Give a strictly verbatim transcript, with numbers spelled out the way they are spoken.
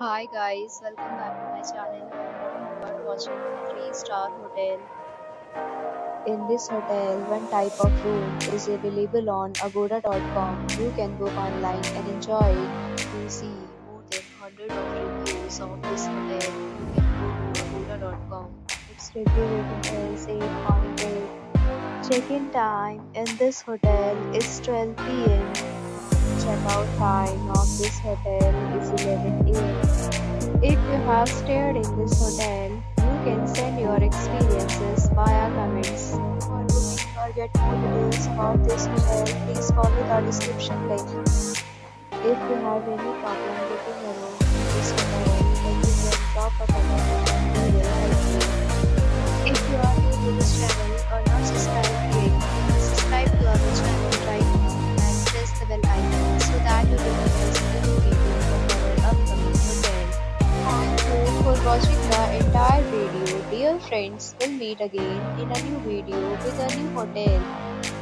Hi guys, welcome back to my channel. You are watching a three star hotel. In this hotel, one type of room is available on Agoda dot com. You can book online and enjoy. You see more than one hundred of reviews of this hotel. You can go to Agoda dot com. Its review rating is eight point eight. Check-in time in this hotel is twelve P M Check-out time of this hotel is eleven A M If you have stayed in this hotel, you can send your experiences via comments. For booking or get more details about this hotel, please follow the description link. If you have any problem booking a room in this hotel, then you can drop a comment and we will help you. If you are new to this channel or not subscribed yet, please subscribe to our channel right now and press the bell icon so that you will not miss any video from our upcoming hotel. Thank you for watching the entire video. Dear friends, we'll meet again in a new video with a new hotel.